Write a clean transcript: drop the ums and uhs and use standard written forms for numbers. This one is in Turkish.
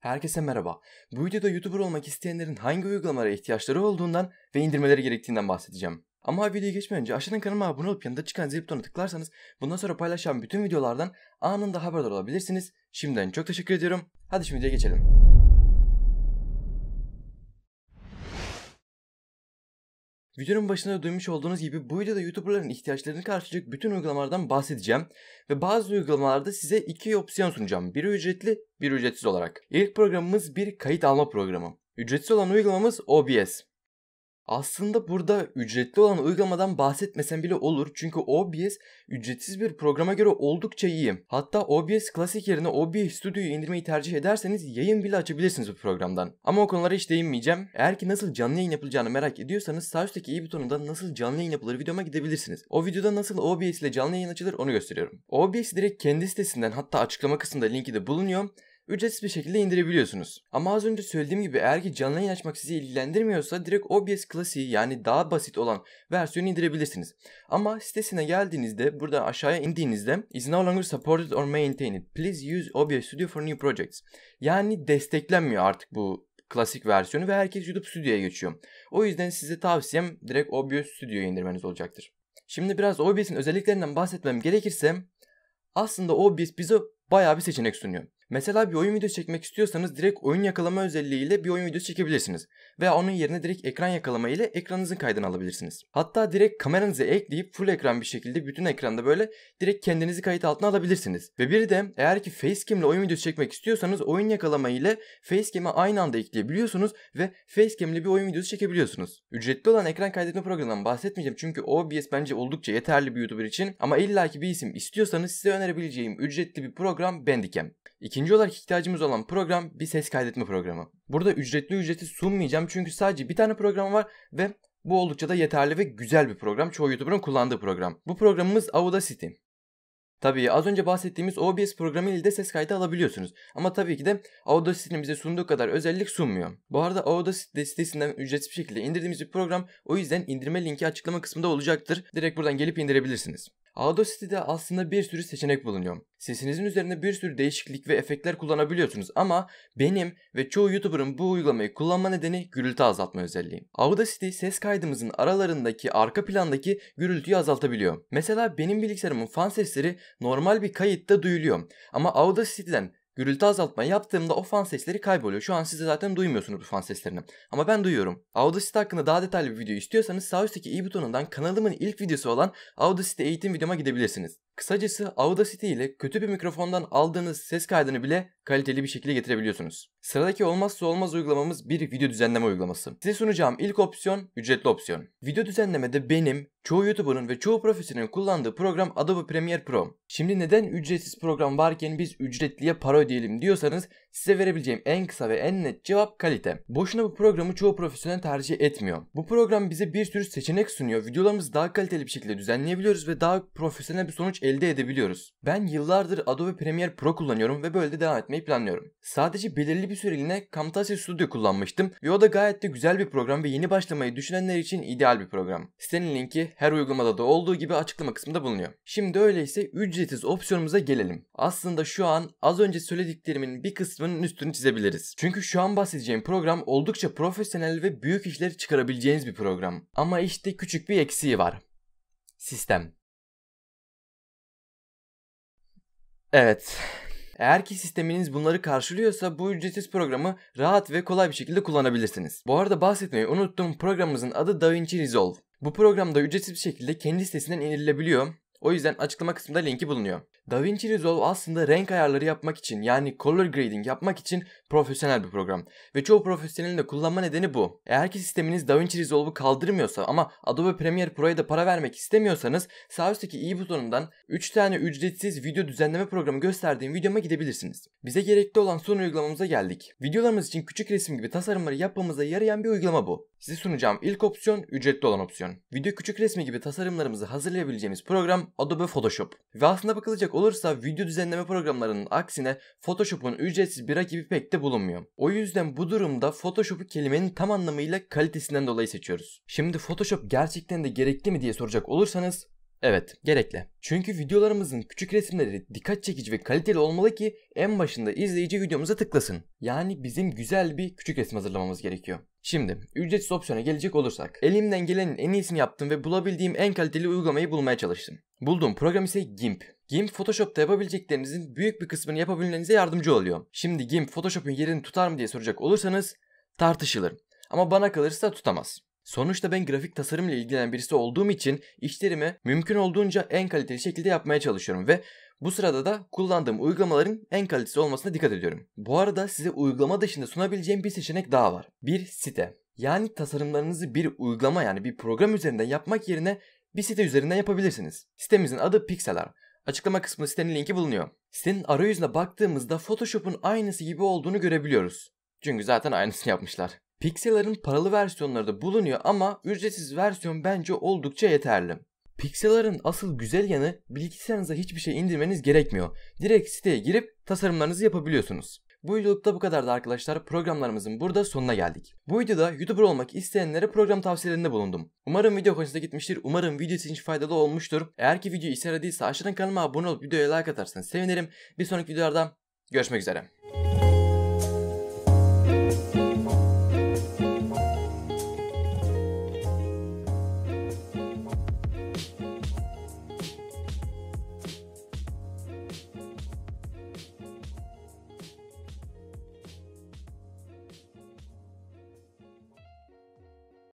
Herkese merhaba. Bu videoda YouTuber olmak isteyenlerin hangi uygulamalara ihtiyaçları olduğundan ve indirmeleri gerektiğinden bahsedeceğim. Ama videoya geçmeden önce aşağıdan kanalıma abone olup yanında çıkan zil butonuna tıklarsanız bundan sonra paylaşacağım bütün videolardan anında haberdar olabilirsiniz. Şimdiden çok teşekkür ediyorum. Hadi şimdi videoya geçelim. Videonun başında duymuş olduğunuz gibi bu videoda YouTuber'ların ihtiyaçlarını karşılayacak bütün uygulamalardan bahsedeceğim. Ve bazı uygulamalarda size iki opsiyon sunacağım. Biri ücretli, biri ücretsiz olarak. İlk programımız bir kayıt alma programı. Ücretsiz olan uygulamamız OBS. Aslında burada ücretli olan uygulamadan bahsetmesem bile olur. Çünkü OBS ücretsiz bir programa göre oldukça iyi. Hatta OBS Klasik yerine OBS Studio'yu indirmeyi tercih ederseniz yayın bile açabilirsiniz bu programdan. Ama o konulara hiç değinmeyeceğim. Eğer ki nasıl canlı yayın yapılacağını merak ediyorsanız sağ üstteki i butonunda nasıl canlı yayın yapılır videoma gidebilirsiniz. O videoda nasıl OBS ile canlı yayın açılır onu gösteriyorum. OBS direkt kendi sitesinden, hatta açıklama kısmında linki de bulunuyor, ücretsiz bir şekilde indirebiliyorsunuz. Ama az önce söylediğim gibi eğer ki canlı yayın açmak sizi ilgilendirmiyorsa direkt OBS Classic'i, yani daha basit olan versiyonu indirebilirsiniz. Ama sitesine geldiğinizde, buradan aşağıya indiğinizde "Is no longer supported or maintained. Please use OBS Studio for new projects." Yani desteklenmiyor artık bu klasik versiyonu ve herkes YouTube Studio'ya geçiyor. O yüzden size tavsiyem direkt OBS Studio'yu indirmeniz olacaktır. Şimdi biraz OBS'in özelliklerinden bahsetmem gerekirse aslında OBS bize bayağı bir seçenek sunuyor. Mesela bir oyun videosu çekmek istiyorsanız direkt oyun yakalama özelliğiyle bir oyun videosu çekebilirsiniz. Veya onun yerine direkt ekran yakalama ile ekranınızın kaydını alabilirsiniz. Hatta direkt kameranızı ekleyip full ekran bir şekilde bütün ekranda böyle direkt kendinizi kayıt altına alabilirsiniz. Ve bir de eğer ki Facecam ile oyun videosu çekmek istiyorsanız oyun yakalama ile Facecam'ı aynı anda ekleyebiliyorsunuz ve Facecam ile bir oyun videosu çekebiliyorsunuz. Ücretli olan ekran kaydetme programından bahsetmeyeceğim çünkü OBS bence oldukça yeterli bir YouTuber için. Ama illaki bir isim istiyorsanız size önerebileceğim ücretli bir program Bandicam. İkinci olarak ihtiyacımız olan program bir ses kaydetme programı. Burada ücretsiz sunmayacağım çünkü sadece bir tane program var ve bu oldukça da yeterli ve güzel bir program. Çoğu YouTuber'ın kullandığı program. Bu programımız Audacity. Tabii az önce bahsettiğimiz OBS programı ile de ses kaydı alabiliyorsunuz. Ama tabii ki de Audacity'nin bize sunduğu kadar özellik sunmuyor. Bu arada Audacity sitesinden ücretsiz bir şekilde indirdiğimiz bir program. O yüzden indirme linki açıklama kısmında olacaktır. Direkt buradan gelip indirebilirsiniz. Audacity'de aslında bir sürü seçenek bulunuyor. Sesinizin üzerine bir sürü değişiklik ve efektler kullanabiliyorsunuz ama benim ve çoğu YouTuber'ın bu uygulamayı kullanma nedeni gürültü azaltma özelliği. Audacity ses kaydımızın aralarındaki arka plandaki gürültüyü azaltabiliyor. Mesela benim bilgisayarımın fan sesleri normal bir kayıtta duyuluyor ama Audacity'den gürültü azaltma yaptığımda o fan sesleri kayboluyor. Şu an siz de zaten duymuyorsunuz bu fan seslerini. Ama ben duyuyorum. Audacity hakkında daha detaylı bir video istiyorsanız sağ üstteki i butonundan kanalımın ilk videosu olan Audacity eğitim videoma gidebilirsiniz. Kısacası Audacity ile kötü bir mikrofondan aldığınız ses kaydını bile kaliteli bir şekilde getirebiliyorsunuz. Sıradaki olmazsa olmaz uygulamamız bir video düzenleme uygulaması. Size sunacağım ilk opsiyon ücretli opsiyon. Video düzenlemede benim, çoğu YouTuber'ın ve çoğu profesyonelin kullandığı program Adobe Premiere Pro. Şimdi neden ücretsiz program varken biz ücretliye para ödeyelim diyorsanız size verebileceğim en kısa ve en net cevap kalite. Boşuna bu programı çoğu profesyonel tercih etmiyor. Bu program bize bir sürü seçenek sunuyor. Videolarımızı daha kaliteli bir şekilde düzenleyebiliyoruz ve daha profesyonel bir sonuç elde edebiliyoruz. Ben yıllardır Adobe Premiere Pro kullanıyorum ve böyle de devam etmeyi planlıyorum. Sadece belirli bir süreliğine Camtasia Studio kullanmıştım ve o da gayet de güzel bir program ve yeni başlamayı düşünenler için ideal bir program. Sitenin linki her uygulamada da olduğu gibi açıklama kısmında bulunuyor. Şimdi öyleyse ücretsiz opsiyonumuza gelelim. Aslında şu an az önce söylediklerimin bir kısmının üstünü çizebiliriz. Çünkü şu an bahsedeceğim program oldukça profesyonel ve büyük işleri çıkarabileceğiniz bir program. Ama işte küçük bir eksiği var. Sistem. Evet. Eğer ki sisteminiz bunları karşılıyorsa bu ücretsiz programı rahat ve kolay bir şekilde kullanabilirsiniz. Bu arada bahsetmeyi unuttum. Programımızın adı DaVinci Resolve. Bu programda ücretsiz bir şekilde kendi sitesinden indirilebiliyor. O yüzden açıklama kısmında linki bulunuyor. DaVinci Resolve aslında renk ayarları yapmak için, yani color grading yapmak için profesyonel bir program. Ve çoğu profesyonelin de kullanma nedeni bu. Eğer ki sisteminiz DaVinci Resolve'u kaldırmıyorsa ama Adobe Premiere Pro'ya da para vermek istemiyorsanız sağ üstteki i butonundan 3 tane ücretsiz video düzenleme programı gösterdiğim videoma gidebilirsiniz. Bize gerekli olan son uygulamamıza geldik. Videolarımız için küçük resim gibi tasarımları yapmamıza yarayan bir uygulama bu. Size sunacağım ilk opsiyon ücretli olan opsiyon. Video küçük resmi gibi tasarımlarımızı hazırlayabileceğimiz program Adobe Photoshop. Ve aslına bakılacak olursa video düzenleme programlarının aksine Photoshop'un ücretsiz bir rakibi pek de bulunmuyor. O yüzden bu durumda Photoshop'u kelimenin tam anlamıyla kalitesinden dolayı seçiyoruz. Şimdi Photoshop gerçekten de gerekli mi diye soracak olursanız Evet, gerekli. Çünkü videolarımızın küçük resimleri dikkat çekici ve kaliteli olmalı ki en başında izleyici videomuza tıklasın. Yani bizim güzel bir küçük resim hazırlamamız gerekiyor. Şimdi ücretsiz opsiyona gelecek olursak elimden gelenin en iyisini yaptım ve bulabildiğim en kaliteli uygulamayı bulmaya çalıştım. Bulduğum program ise GIMP. GIMP Photoshop'ta yapabileceklerinizin büyük bir kısmını yapabilmenize yardımcı oluyor. Şimdi GIMP Photoshop'un yerini tutar mı diye soracak olursanız tartışılır. Ama bana kalırsa tutamaz. Sonuçta ben grafik tasarımla ilgilenen birisi olduğum için işlerimi mümkün olduğunca en kaliteli şekilde yapmaya çalışıyorum ve bu sırada da kullandığım uygulamaların en kalitesi olmasına dikkat ediyorum. Bu arada size uygulama dışında sunabileceğim bir seçenek daha var. Bir site. Yani tasarımlarınızı bir uygulama yani bir program üzerinden yapmak yerine bir site üzerinden yapabilirsiniz. Sitemizin adı Pixlr. Açıklama kısmında sitenin linki bulunuyor. Sitenin arayüzüne baktığımızda Photoshop'un aynısı gibi olduğunu görebiliyoruz. Çünkü zaten aynısını yapmışlar. Pixlr'ın paralı versiyonları da bulunuyor ama ücretsiz versiyon bence oldukça yeterli. Pixlr'ın asıl güzel yanı bilgisayarınıza hiçbir şey indirmeniz gerekmiyor. Direkt siteye girip tasarımlarınızı yapabiliyorsunuz. Bu videolukta bu kadardı arkadaşlar. Programlarımızın burada sonuna geldik. Bu videoda YouTuber olmak isteyenlere program tavsiyelerinde bulundum. Umarım video hoşunuza gitmiştir. Umarım video için faydalı olmuştur. Eğer ki videoyu işe yaradıysa aşağıdan kanalıma abone olup videoya like atarsanız sevinirim. Bir sonraki videolarda görüşmek üzere.